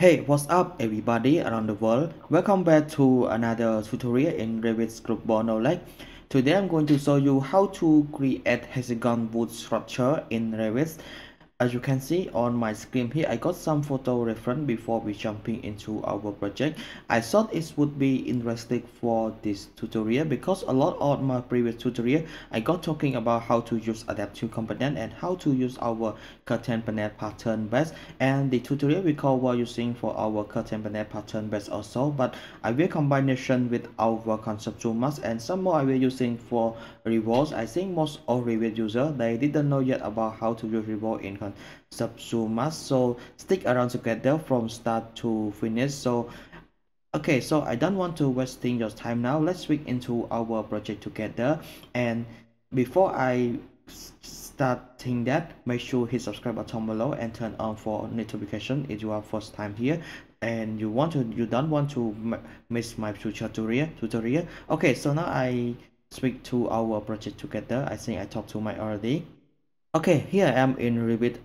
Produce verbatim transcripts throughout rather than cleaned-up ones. Hey, what's up everybody around the world? Welcome back to another tutorial in Revit Global Knowledge. Today I'm going to show you how to create hexagon wood structure in Revit. As you can see on my screen here, I got some photo reference before we jumping into our project. I thought it would be interesting for this tutorial because a lot of my previous tutorial, I got talking about how to use adaptive component and how to use our curtain panel pattern base. And the tutorial we call were using for our curtain panel pattern base also, but I will combination with our conceptual mask and some more I will using for revolts. I think most of Revit users, they didn't know yet about how to use revolt in conceptual mask, so stick around together from start to finish. So okay, so I don't want to wasting your time now. Let's switch into our project together. And before I starting that, make sure hit subscribe button below and turn on for notification if you are first time here and you want to you don't want to miss my future tutorial tutorial. Okay, so now I switch to our project together. I think I talked to my already. Okay, here I am in Revit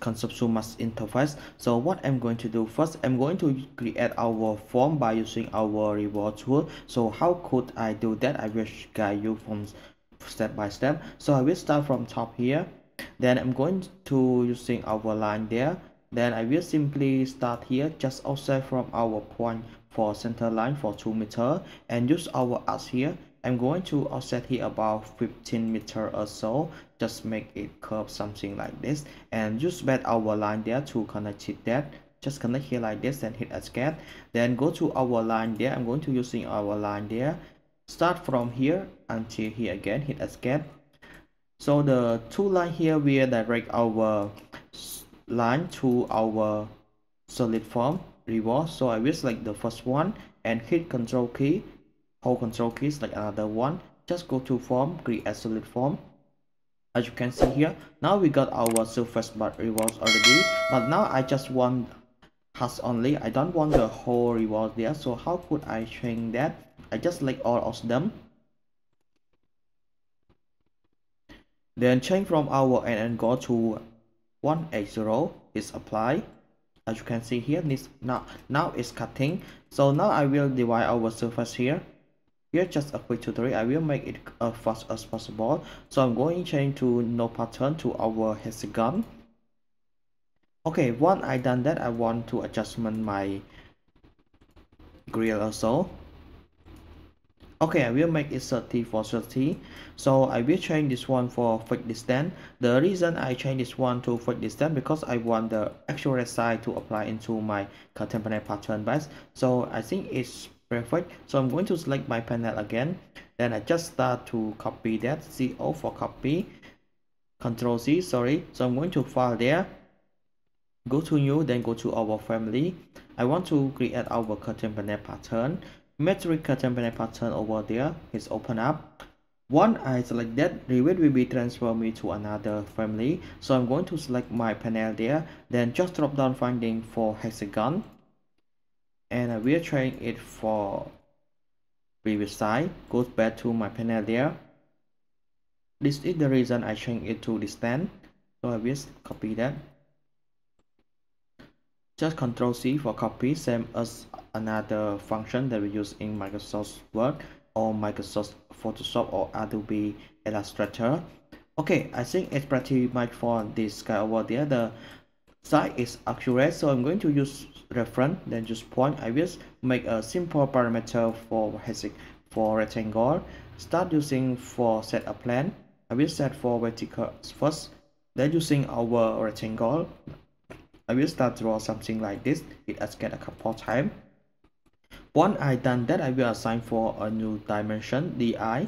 conceptual mask interface. So what I'm going to do first, I'm going to create our form by using our reward tool. So how could I do that? I will guide you from step by step. So I will start from top here. Then I'm going to using our line there. Then I will simply start here, just outside from our point for center line for two meter, and use our arc here. I'm going to offset here about fifteen meter or so, just make it curve something like this, and just bend our line there to connect it that. Just connect here like this and hit escape. Then go to our line there. I'm going to using our line there. Start from here until here again, hit escape. So the two line here will direct our line to our solid form reward. So I will select the first one and hit control key. Hold control keys like another one. Just go to form, create solid form. As you can see here, now we got our surface bar revolves already. But now I just want has only. I don't want the whole revolve there. So how could I change that? I just select all of them. Then change from our end and go to one eighty. Is apply. As you can see here, this now now it's cutting. So now I will divide our surface here. Here just a quick tutorial, I will make it as fast as possible. So I'm going to change to no pattern to our hexagon. Okay, once I done that, I want to adjustment my grill also. Okay, I will make it thirty for thirty. So I will change this one for fixed distance. The reason I change this one to fixed distance because I want the actual size to apply into my contemporary pattern base. So I think it's perfect. So I'm going to select my panel again. Then I just start to copy that. C O for copy. Control C, sorry. So I'm going to file there. Go to new, then go to our family. I want to create our contemporary pattern. Metric curtain panel pattern over there is open up. Once I select that, Revit will be transfer me to another family. So I'm going to select my panel there, then just drop down finding for hexagon, and I will change it for previous side. Go back to my panel there. This is the reason I change it to distance. So I will copy that. Just control C for copy, same as another function that we use in Microsoft Word or Microsoft Photoshop or Adobe Illustrator. Okay, I think it's pretty much for this guy over there. The size is accurate, so I'm going to use reference, then just point. I will make a simple parameter for hexagon for rectangle. Start using for set a plan. I will set for vertical first. Then using our rectangle, I will start draw something like this. Hit escape a couple times. Once I done that, I will assign for a new dimension D I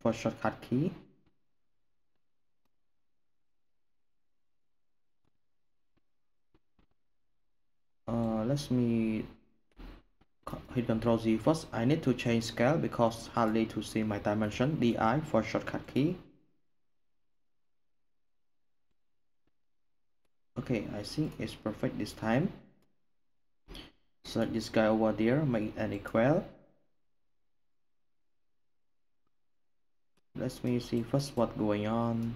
for shortcut key. Uh, let me hit Control Z first. I need to change scale because hardly to see my dimension. D I for shortcut key. Okay, I think it's perfect this time. Select this guy over there, make it an equal. Let me see first what's going on.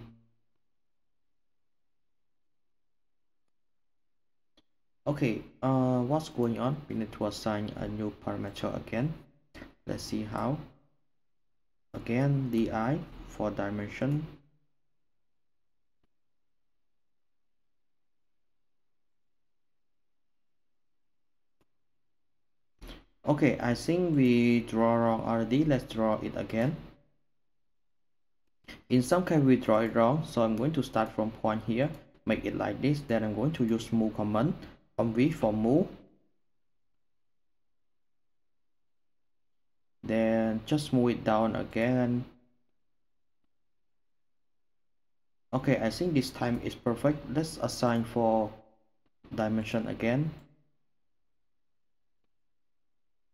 Okay, uh, what's going on? We need to assign a new parameter again. Let's see how. Again, di for dimension. Okay, I think we draw wrong already. Let's draw it again. In some case we draw it wrong, so I'm going to start from point here, make it like this, then I'm going to use move command, conv for move, then just move it down again. Okay, I think this time is perfect. Let's assign for dimension again.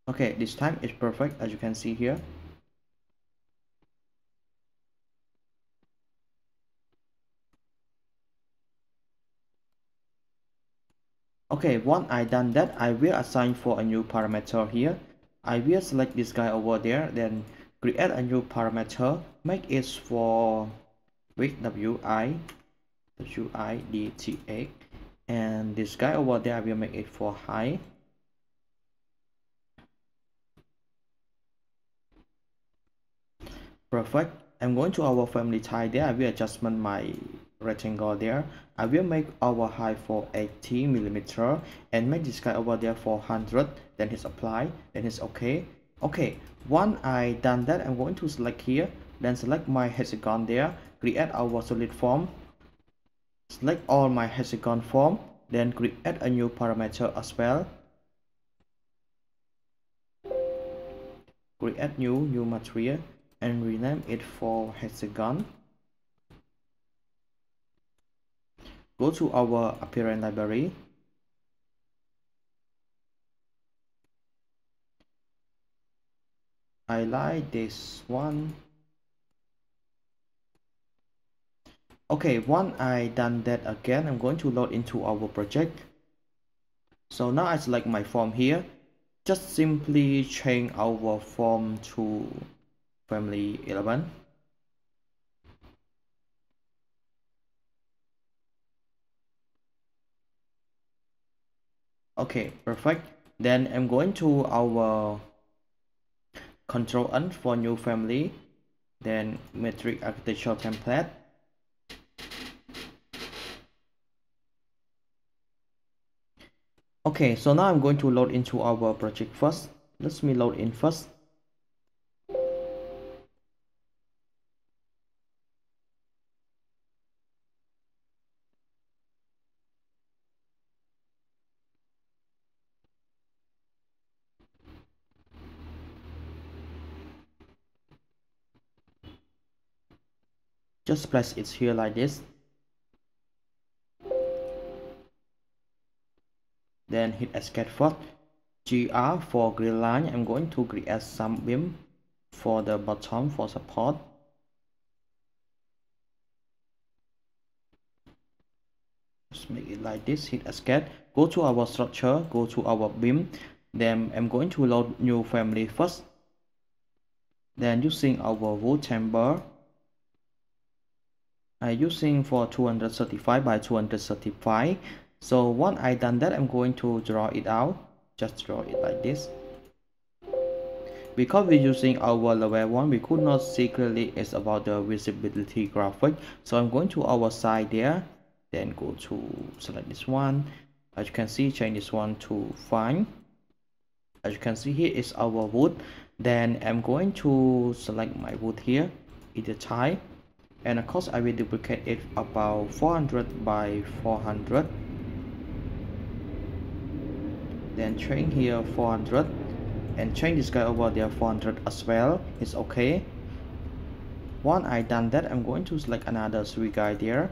Okay, this time is perfect, as you can see here. Okay, once I done that, I will assign for a new parameter here. I will select this guy over there, then create a new parameter, make it for width wi, wi dtx, and this guy over there I will make it for height. Perfect. I'm going to our family type there. I will adjust my rectangle there. I will make our height for eighty millimeter and make this guy over there for one hundred, then hit apply, then hit okay. Okay, once I done that, I'm going to select here, then select my hexagon there, create our solid form, select all my hexagon form, then create a new parameter as well, create new new material and rename it for hexagon. Go to our appearance library. I like this one. Okay, once I done that again, I'm going to load into our project. So now I select my form here. Just simply change our form to family eleven. Okay, perfect. Then I'm going to our control N for new family, then metric architecture template. Okay, so now I'm going to load into our project first. Let me load in first. Just place it here like this, then hit escape first. G R for grid line. I'm going to create some beam for the bottom for support. Just make it like this, hit escape. Go to our structure, go to our beam, then I'm going to load new family first, then using our wood chamber, I'm using for two hundred thirty-five by two hundred thirty-five. So once I done that, I'm going to draw it out. Just draw it like this. Because we're using our level one, we could not see clearly it's about the visibility graphic. So I'm going to our side there, then go to select this one. As you can see, change this one to fine. As you can see, here is our wood. Then I'm going to select my wood here, either type. And of course, I will duplicate it about four hundred by four hundred. Then change here four hundred. And change this guy over there four hundred as well. It's okay. Once I done that, I'm going to select another three guy there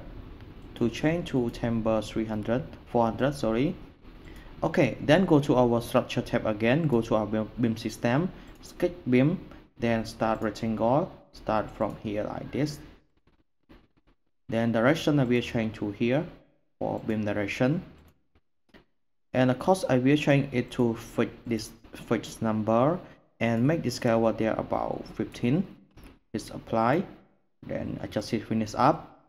to change to timber three hundred, four hundred. Sorry. Okay. Then go to our structure tab again. Go to our beam system. Sketch beam. Then start rectangle. Start from here like this. Then direction I will change to here for beam direction, and of course I will change it to fit this fixed number and make this guy over there about fifteen. Just apply, then adjust it, finish up.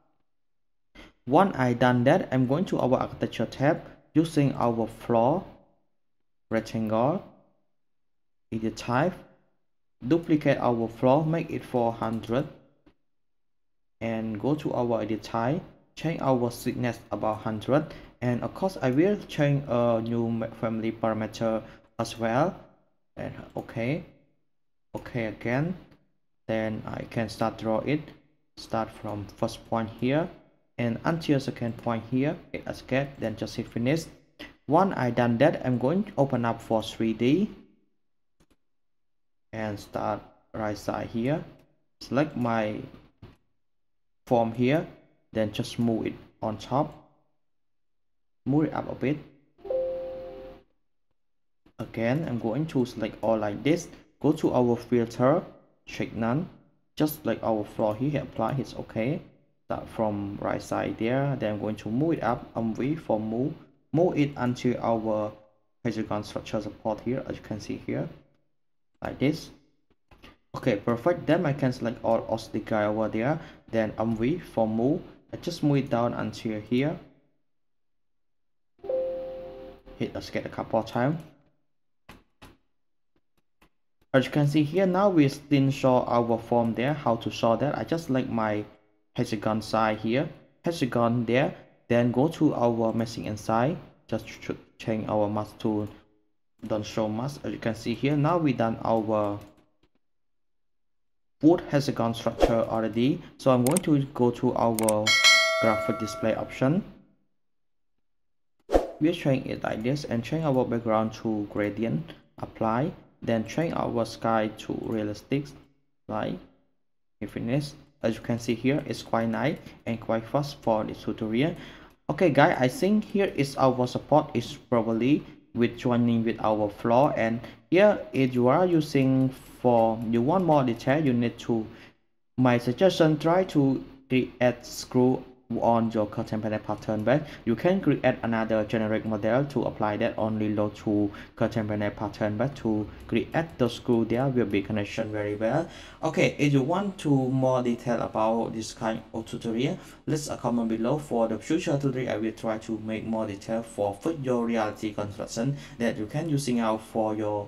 Once I done that, I'm going to our architecture tab, using our floor rectangle in the type, duplicate our floor, make it four hundred, and go to our edit type, change our thickness about one hundred, and of course I will change a new family parameter as well, and okay okay again. Then I can start draw it, start from first point here and until second point here, hit escape, then just hit finish. Once I done that, I'm going to open up for three D and start right side here, select my form here, then just move it on top, move it up a bit. Again, I'm going to select all like this, go to our filter, check none, just like our floor here, apply, hit okay, start from right side there, then I'm going to move it up, M V for move, move it until our hexagon structure support here, as you can see here, like this. Okay, perfect. Then I can select all O S D guy over there, then M V for move, I just move it down until here, hit escape a couple of times. As you can see here, now we still show our form there. How to show that? I just select my hexagon side here, hexagon there, then go to our meshing inside, just change our mask to don't show mask. As you can see here, now we done our wood hexagon structure already, so I'm going to go to our graphic display option, we're showing it like this, and change our background to gradient, apply, then change our sky to realistic, like if finish. As you can see here, it's quite nice and quite fast for this tutorial. Okay guys, I think here is our support is probably with joining with our floor, and here if you are using for you want more detail, you need to, my suggestion, try to create screw on your curtain panel pattern, but you can create another generic model to apply that only load to curtain panel pattern, but to create the screw there will be connection very well. Okay, if you want to more detail about this kind of tutorial, leave a comment below. For the future tutorial, I will try to make more detail for virtual reality construction that you can using out for your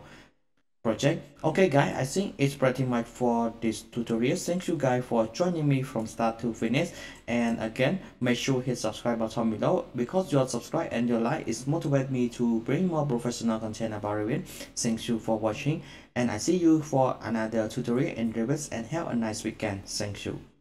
project. Okay guys, I think it's pretty much for this tutorial. Thank you guys for joining me from start to finish, and again make sure hit subscribe button below, because your subscribe and your like is motivate me to bring more professional content about Revit. Thank you for watching, and I see you for another tutorial in Revit, and have a nice weekend. Thank you.